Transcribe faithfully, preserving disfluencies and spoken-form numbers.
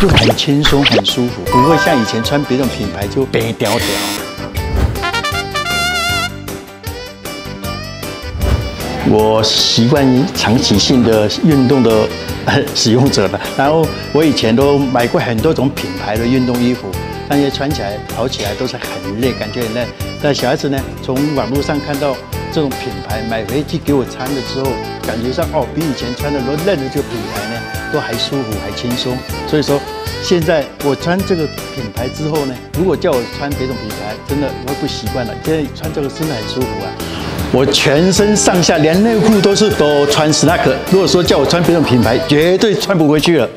就很轻松、很舒服，不会像以前穿别种品牌就白屌屌。我习惯长期性的运动的使用者吧，然后我以前都买过很多种品牌的运动衣服，但是穿起来、跑起来都是很累，感觉很累。但小孩子呢，从网络上看到这种品牌，买回去给我穿了之后，感觉上哦，比以前穿的都认得这个品牌呢。 都还舒服，还轻松，所以说现在我穿这个品牌之后呢，如果叫我穿别种品牌，真的我会不习惯了。现在穿这个真的很舒服啊！我全身上下连内裤都是都穿Snug，如果说叫我穿别种品牌，绝对穿不回去了。